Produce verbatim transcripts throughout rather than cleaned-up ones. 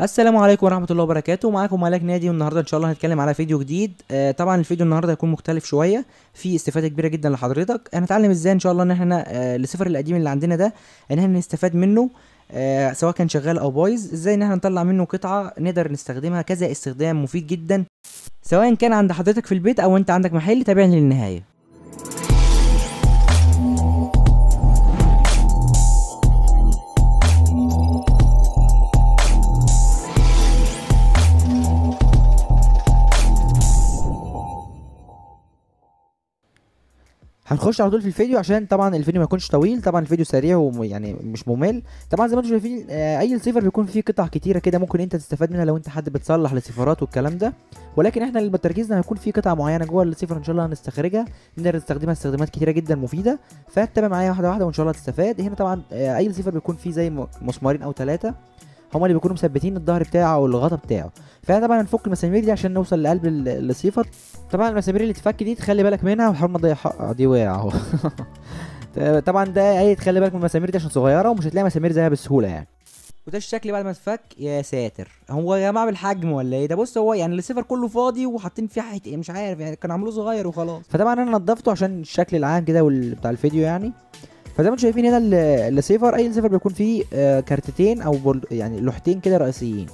السلام عليكم ورحمه الله وبركاته. معاكم ملاك نادي، والنهارده ان شاء الله هنتكلم على فيديو جديد. آه طبعا الفيديو النهارده هيكون مختلف شويه، فيه استفاده كبيره جدا لحضرتك. هنتعلم ازاي ان شاء الله ان احنا آه الصفر القديم اللي عندنا ده ان احنا نستفاد منه، آه سواء كان شغال او بايظ، ازاي ان احنا نطلع منه قطعه نقدر نستخدمها كذا استخدام مفيد جدا، سواء كان عند حضرتك في البيت او انت عندك محل. تابعني للنهايه. هنخش على طول في الفيديو عشان طبعا الفيديو ما يكونش طويل، طبعا الفيديو سريع ويعني مش ممل. طبعا زي ما انتم شايفين اي صفر بيكون فيه قطع كتيره كده ممكن انت تستفاد منها لو انت حد بتصلح لصفارات والكلام ده، ولكن احنا اللي تركيزنا هيكون فيه قطع معينه جوه الصفر ان شاء الله هنستخرجها نقدر نستخدمها استخدامات كتيره جدا مفيده. فاتبع معايا واحده واحده وان شاء الله تستفاد. هنا طبعا اي صفر بيكون فيه زي مسمارين او ثلاثه هما اللي بيكونوا مثبتين الظهر بتاعه او الغطا بتاعه، فطبعا هنفك المسامير دي عشان نوصل لقلب الصفر. طبعا المسامير اللي تفك دي تخلي بالك منها وحاول ما تضيعها، دي وقع اهو. طبعا ده اي تخلي بالك من المسامير دي عشان صغيره ومش هتلاقي مسامير زيها بسهوله يعني. وده الشكل بعد ما اتفك. يا ساتر، هو يا جماعه بالحجم ولا ايه ده؟ بص هو يعني الصفر كله فاضي وحاطين فيه حته مش عارف، يعني كانوا عاملوه صغير وخلاص. فطبعا انا نضفته عشان الشكل العام كده بتاع الفيديو يعني. فزي ما انتم شايفين هنا الصفر، اي صفر بيكون فيه كارتتين او يعني لوحتين كده رئيسيين،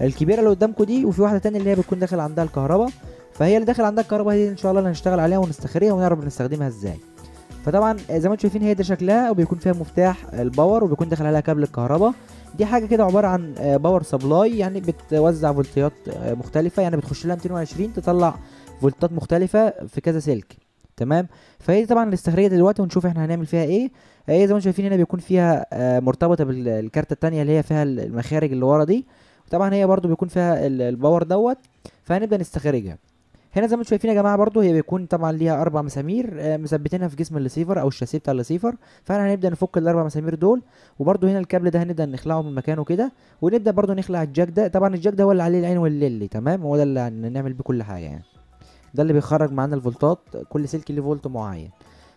الكبيره اللي قدامكم دي، وفي واحده ثانيه اللي هي بتكون داخل عندها الكهرباء. فهي اللي داخل عندها الكهرباء دي ان شاء الله اللي هنشتغل عليها ونستخرجها ونعرف نستخدمها ازاي. فطبعا زي ما انتم شايفين هي ده شكلها، وبيكون فيها مفتاح الباور، وبيكون داخل عليها كابل الكهرباء. دي حاجه كده عباره عن باور سبلاي، يعني بتوزع فولتات مختلفه، يعني بتخش لها مئتين وعشرين تطلع فولتات مختلفه في كذا سلك، تمام. فهي طبعا الاستخراجيه دلوقتي ونشوف احنا هنعمل فيها ايه. هي زي ما انتم شايفين هنا بيكون فيها مرتبطه بالكارته الثانيه اللي هي فيها المخارج اللي ورا دي، وطبعا هي برده بيكون فيها الباور دوت. فهنبدا نستخرجها. هنا زي ما انتم شايفين يا جماعه برده هي بيكون طبعا ليها اربع مسامير مثبتينها في جسم الريسيفر او الشاسيه بتاع الريسيفر. فاحنا هنبدا نفك الاربع مسامير دول، وبرده هنا الكابل ده هنبدا نخلعه من مكانه كده، ونبدا برده نخلع الجاك ده. طبعا الجاك ده هو اللي عليه العين والليلي، تمام، هو ده اللي هنعمل بيه كل حاجه يعني، ده اللي بيخرج معانا الفولتات، كل سلك ليه فولت معين.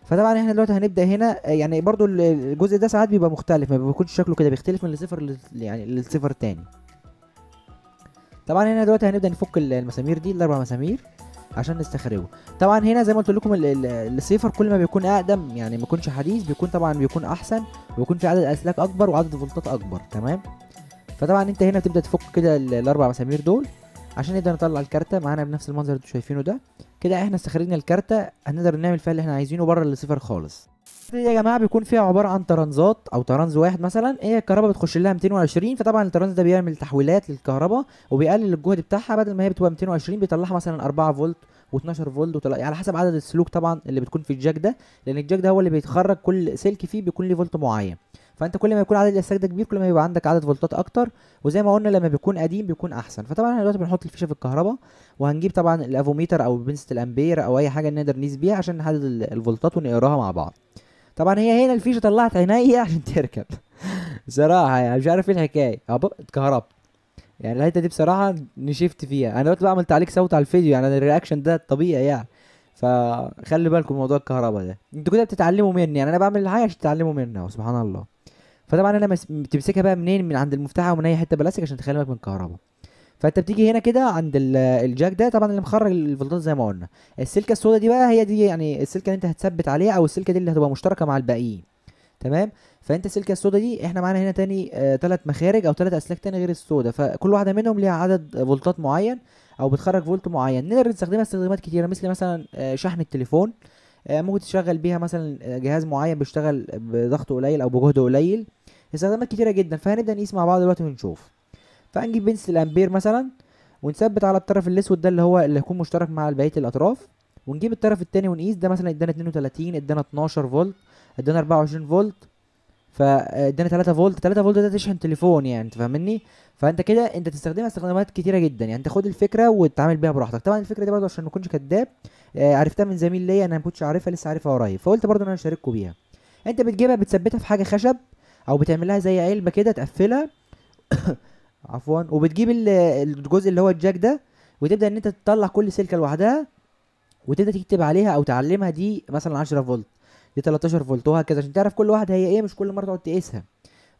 فطبعا احنا دلوقتي هنبدا هنا يعني برضو الجزء ده ساعات بيبقى مختلف، ما بيكونش شكله كده، بيختلف من الصفر يعني للصفر تاني. طبعا هنا دلوقتي هنبدا نفك المسامير دي الاربع مسامير عشان نستخرجه. طبعا هنا زي ما قلت لكم الصفر كل ما بيكون اقدم يعني ما يكونش حديث بيكون طبعا بيكون احسن، وبيكون في عدد اسلاك اكبر وعدد فولتات اكبر، تمام. فطبعا انت هنا بتبدا تفك كده الاربع مسامير دول عشان نقدر نطلع الكارته معانا بنفس المنظر اللي انتوا شايفينه ده كده. احنا استخرجنا الكارته، هنقدر نعمل فيها اللي احنا عايزينه بره الصفر خالص. دي يا جماعه بيكون فيها عباره عن طرنزات او طرنز واحد مثلا، هي الكهرباء بتخش لها مئتين وعشرين، فطبعا الطرنز ده بيعمل تحويلات للكهرباء وبيقلل الجهد بتاعها، بدل ما هي بتبقى مئتين وعشرين بيطلعها مثلا اربعة فولت و12 فولت وطلع... على حسب عدد السلوك طبعا اللي بتكون في الجاك ده، لان الجاك ده هو اللي بيتخرج كل سلك فيه بيكون ليه فولت معين. فانت كل ما يكون عدد الاسلاك ده كبير كل ما يبقى عندك عدد فولتات اكتر، وزي ما قلنا لما بيكون قديم بيكون احسن. فطبعا احنا دلوقتي بنحط الفيشه في الكهرباء، وهنجيب طبعا الافوميتر او بنسة الامبير او اي حاجه نقدر نقيس بيها عشان نحدد الفولتات ونقراها مع بعض. طبعا هي هنا الفيشه طلعت عينيا عشان تركب. بصراحه يعني مش عارف ايه الحكايه، اتكهربت يعني الحته دي بصراحه، نشفت فيها. انا دلوقتي بعمل تعليق صوت على الفيديو يعني، الرياكشن ده الطبيعي يعني، فخلي بالكم موضوع الكهرباء ده انتوا كده بتتعلموا مني يعني، انا بعمل الحاجه عشان تتعلموا منها وسبحان الله. فطبعا انا بتمسكها بقى منين؟ من عند المفتاح او من اي حته بلاستيك عشان تخلي بالك من الكهرباء. فانت بتيجي هنا كده عند الجاك ده طبعا اللي مخرج الفولتات زي ما قلنا. السلكه السوداء دي بقى هي دي يعني السلكه اللي انت هتثبت عليها، او السلكه دي اللي هتبقى مشتركه مع الباقيين، تمام. فانت السلكه السوداء دي احنا معانا هنا تاني ثلاث آه مخارج او ثلاث اسلاك تاني غير السوداء، فكل واحده منهم ليها عدد فولتات معين او بتخرج فولت معين، نقدر نستخدمها استخدامات كتيره، مثل مثلا آه شحن التليفون، آه ممكن تشغل بيها مثلا جهاز معين بيشتغل بضغط قليل او بجهد قليل، استخدامات كتيره جدا. فهنبدا نقيس مع بعض دلوقتي ونشوف. فهنجيب بنسة الامبير مثلا ونثبت على الطرف الاسود ده اللي هو اللي هيكون مشترك مع بقيه الاطراف، ونجيب الطرف التاني ونقيس. ده مثلا ادانا اثنين وثلاثين، ادانا اتناشر فولت، ادانا اربعة وعشرين فولت، فادانا ثلاثة فولت. ثلاثة فولت ده تشحن تليفون يعني، انت فاهمني. فانت كده انت تستخدمها استخدامات كتيره جدا يعني، تاخد الفكره وتتعامل بيها براحتك. طبعا الفكره دي برضه عشان ما اكونش كداب آه عرفتها من زميل ليا، انا ما كنتش عارفها لسه عارفها قريب، فقلت برضه انا هشارككم بيها. انت بتجيبها بتثبتها في حاجه خشب او بتعملها زي علبه كده تقفلها عفوا، وبتجيب الجزء اللي هو الجاك ده، وتبدا ان انت تطلع كل سلكه لوحدها، وتبدا تكتب عليها او تعلمها دي مثلا عشرة فولت، دي تلتاشر فولت، وهكذا عشان تعرف كل واحده هي ايه، مش كل مره تقعد تقيسها.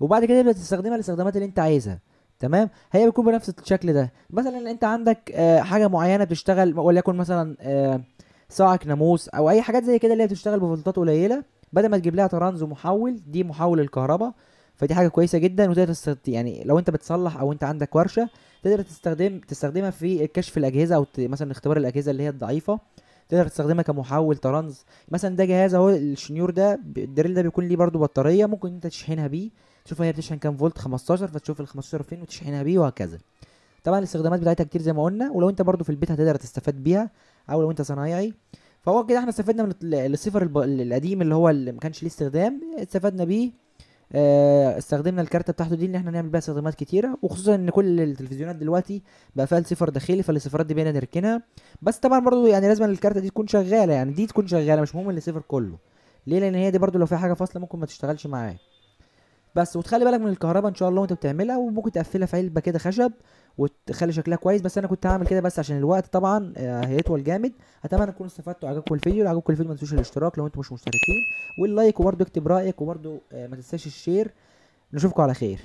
وبعد كده تبدا تستخدمها للاستخدامات اللي انت عايزها، تمام، هي بتكون بنفس الشكل ده. مثلا انت عندك آه حاجه معينه بتشتغل، وليكن مثلا آه ساعه ناموس او اي حاجات زي كده اللي هي بتشتغل بفولتات قليله، بدل ما تجيب لها ترانز ومحول، دي محول الكهرباء، فدي حاجه كويسه جدا. وتقدر يعني لو انت بتصلح او انت عندك ورشه تقدر تستخدم تستخدمها في كشف الاجهزه، او مثلا اختبار الاجهزه اللي هي الضعيفه، تقدر تستخدمها كمحول ترانز. مثلا ده جهاز اهو الشنيور ده، الدريل ده بيكون ليه برده بطاريه ممكن انت تشحنها بيه، تشوف هي بتشحن كام فولت، خمستاشر، فتشوف ال خمستاشر فين وتشحنها بيه وهكذا. طبعا الاستخدامات بتاعتها كتير زي ما قلنا، ولو انت برده في البيت هتقدر تستفاد بيها، او لو انت صنايعي. فهو كده احنا استفدنا من الصفر القديم اللي هو اللي ما كانش ليه استخدام، استفدنا بيه، استخدمنا الكارته بتاعته دي اللي احنا نعمل بيها استخدامات كتيره، وخصوصا ان كل التلفزيونات دلوقتي بقى فيها الصفر داخلي، فالصفرات دي بقينا نركنها. بس طبعا برضو يعني لازم الكارته دي تكون شغاله، يعني دي تكون شغاله، مش مهم اللي صفر كله، ليه؟ لان هي دي برضو لو فيها حاجه فاصله ممكن ما تشتغلش معاه. بس وتخلي بالك من الكهرباء ان شاء الله وانت بتعملها، وممكن تقفلها في علبه كده خشب وتخلي شكلها كويس. بس انا كنت هعمل كده بس عشان الوقت طبعا هيطول جامد. اتمنى تكونوا استفدتوا، عجبكم الفيديو، لو عجبكم الفيديو ما تنسوش الاشتراك لو انتم مش مشتركين، واللايك، وبرده اكتب رايك، وبرده ما تنساش الشير. نشوفكم على خير.